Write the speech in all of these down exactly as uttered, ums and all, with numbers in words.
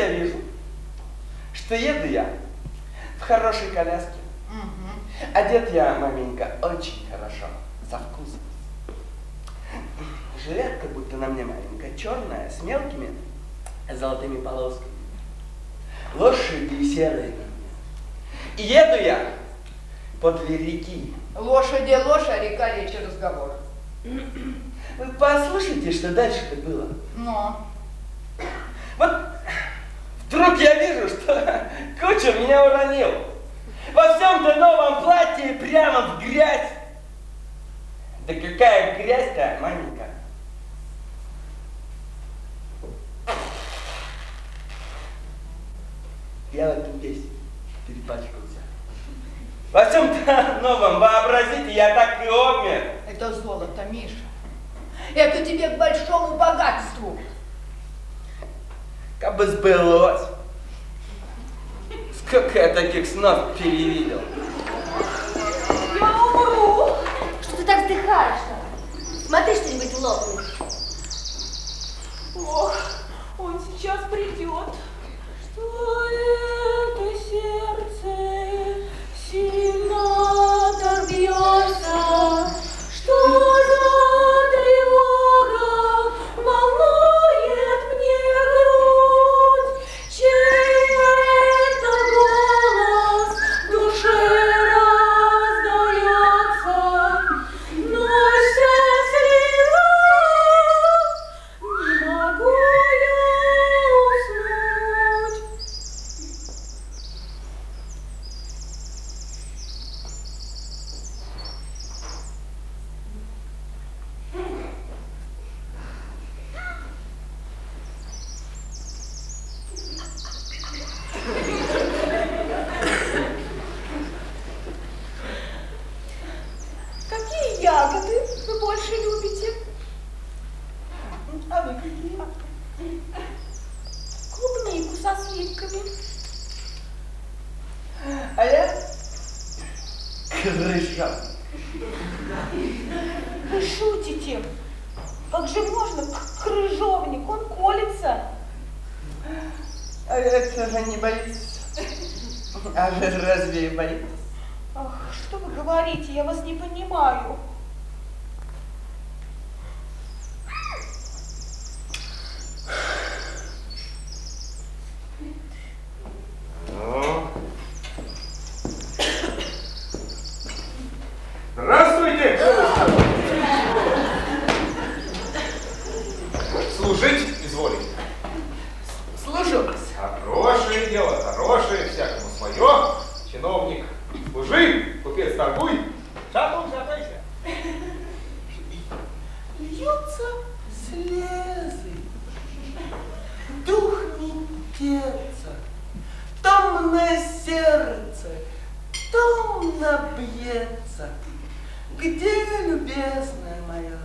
я вижу, что еду я в хорошей коляске. Угу. Одет я, маменька, очень хорошо, со вкусом. Жилетка будто на мне маленькая, черная, с мелкими золотыми полосками. Лошади серые на мне. И еду я подле реки. Лошади, лошадь, река, речь, разговор. Вы послушайте, что дальше-то было. Но. Вот вдруг я вижу, что кучер меня уронил. Во всем-то новом платье прямо в грязь. Да какая грязь-то, маменька. Я вот тут весь перепачкался. Во всем-то новом, вообразите, я так и обмер. Это золото, Миша. Это тебе к большому богатству. Как бы сбылось. Сколько я таких снов перевидел. Я умру. Что ты так вздыхаешь-то? Смотри, что-нибудь лопнешь. Ох, он сейчас придет. Что это сердце сильно так бьется, что за тревога волнует мне грудь, чей это голос в душе раздается, но счастливо не могу я уснуть. Какие ягоды вы больше любите? А вы какие? Клубнику со сливками. А я? Крыша. Вы шутите? Как же можно, крыжовник, он колется. А это же не болит. А вы разве болит? Ах, что вы говорите? Я вас не понимаю. Ну. Здравствуйте! Служить изволите. Служу вас. Хорошее дело, хорошее, всякому свое. Чиновник, служи, купец, торгуй. Шатун, шатайся. Льются слезы, дух не терца, томное сердце, томно бьется. Где любезная моя?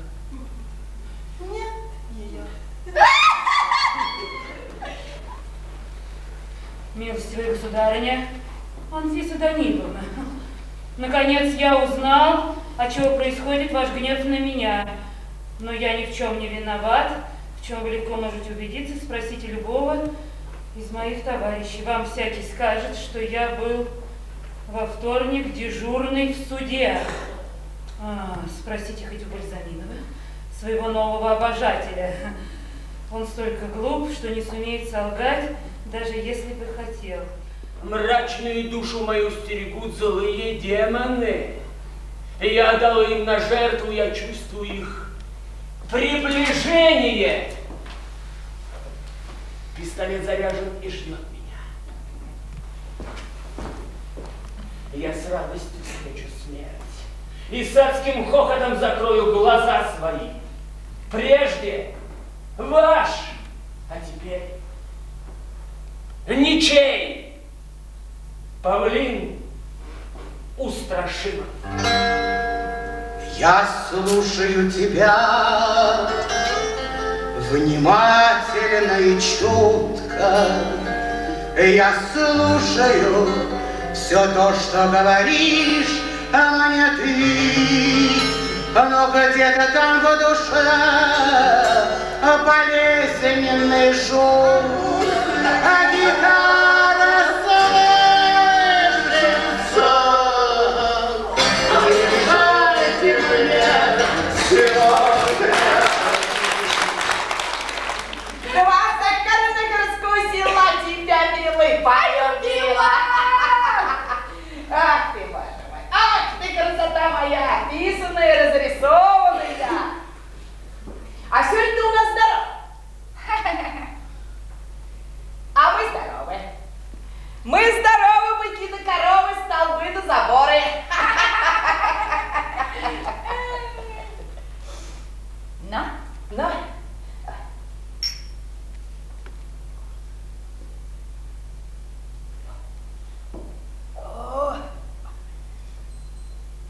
Нет ее. Милостивая государыня, Анфиса Даниловна, наконец я узнал, отчего происходит ваш гнев на меня. Но я ни в чем не виноват, в чем вы легко можете убедиться, спросите любого из моих товарищей. Вам всякий скажет, что я был во вторник дежурный в суде. А, спросите хоть у Бальзаминова, своего нового обожателя. Он столько глуп, что не сумеет солгать, даже если бы хотел. Мрачную душу мою стерегут злые демоны. Я дал им на жертву, я чувствую их приближение. Пистолет заряжен и ждет меня. Я с радостью встречу смерть и с адским хохотом закрою глаза свои. Прежде ваш, а теперь ничей павлин устрашил. Я слушаю тебя внимательно и чутко. Я слушаю все то, что говоришь мне ты, но где-то там в душе болезненный шум. и полюбила. Ах ты, баба моя, ах ты, красота моя, писаная, разрисованная. Да. А сегодня ты у нас здоров. А мы здоровы. Мы здоровы, быки да коровы, столбы да заборы. Ну, ну.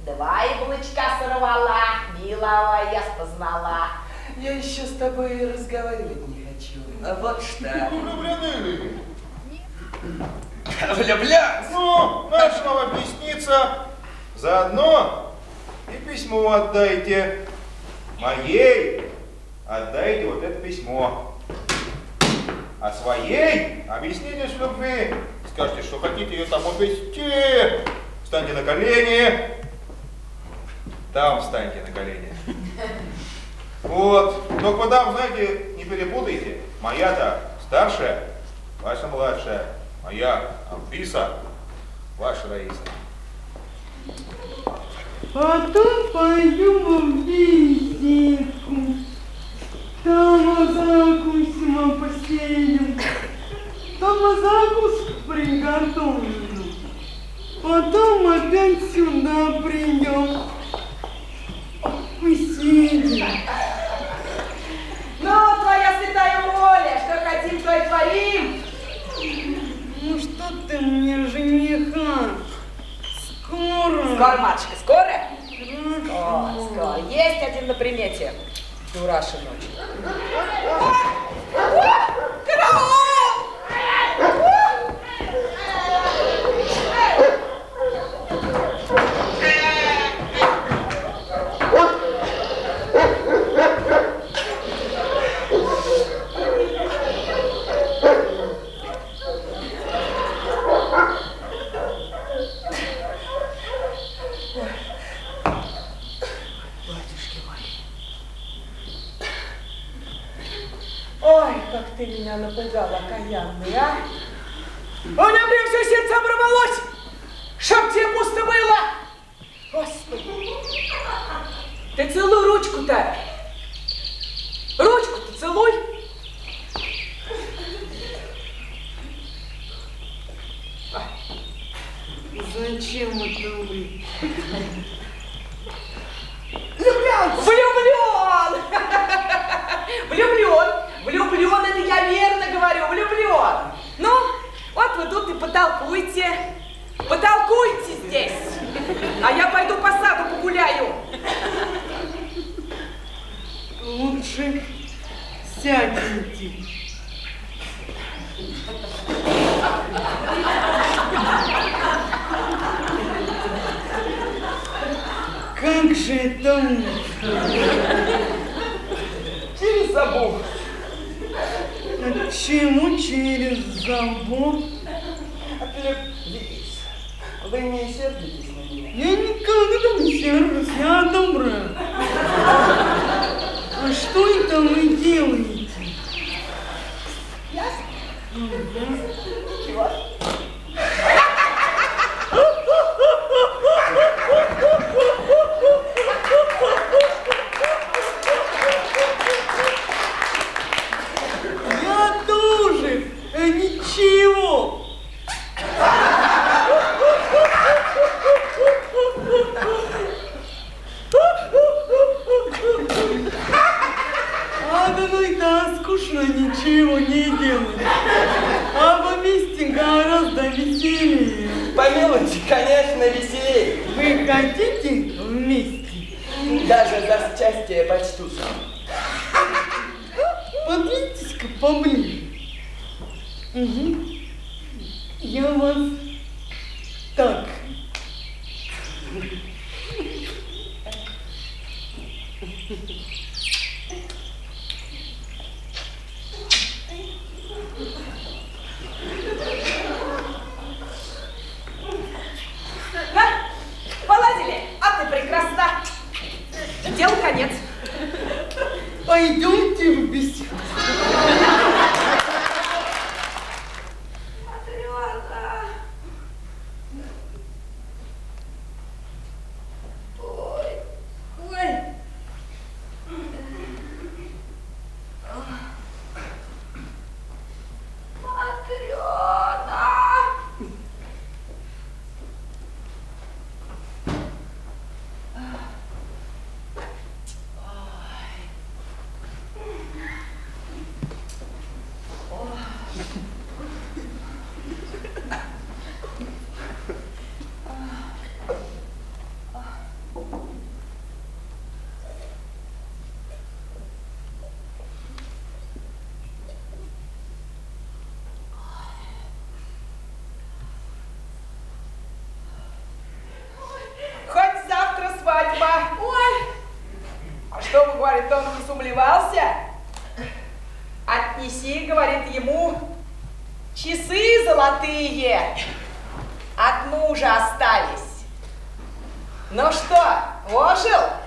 Два яблочка сорвала, милого я спознала. Я еще с тобой разговаривать не хочу. А вот что. Влюблены. Влюблен? Ну, наша новая песница. Заодно и письмо отдайте. Моей отдайте вот это письмо. А своей объясните с любви. Скажите, что хотите ее там увести. Встаньте на колени. Там встаньте на колени. Вот. Только там, знаете, не перепутайте. Моя-то старшая, ваша младшая. Моя Анфиса, ваша Раиса. А то пойдем в беседку. Там закусим, посеем. Там закуску приготовлю. Потом опять сюда придем. Ну, твоя святая воля, что хотим, то и творим. Ну, что ты мне, жениха? Скоро. Скоро, матушка, скоро? Скоро, скоро. Есть один на примете. Дураша ночь. Караул! Ты меня напугала, окаянный, а? У меня прям все сердце оборвалось, чтоб тебе пусто было. Господи, ты целуй ручку-то. Ручку-то целуй. Зачем это вы? Влюблен! Влюблен! Влюблен! Влюблен, это я верно говорю, влюблен. Ну, вот вы тут и потолкуйте. Потолкуйте здесь. А я пойду по саду погуляю. Лучше сядьте. Как же это лучше? Через забор. Чему через забор? Вы не сердитесь на меня? Я никогда не сержусь, я добра. А что это вы делаете? Ясно? Чего? Ничего! А ну да, скучно ничего не делать. А по мести гораздо веселее. По мелочи, конечно, веселее. Вы хотите вместе? Даже за счастье я почтусь. Подвиньтесь-ка поближе. Угу. Я вас так. Поладили, а ты прекрасна. Делу конец. Пойдемте в беседу. поплевался, отнеси, говорит, ему часы золотые от мужа остались. Ну что, ожил?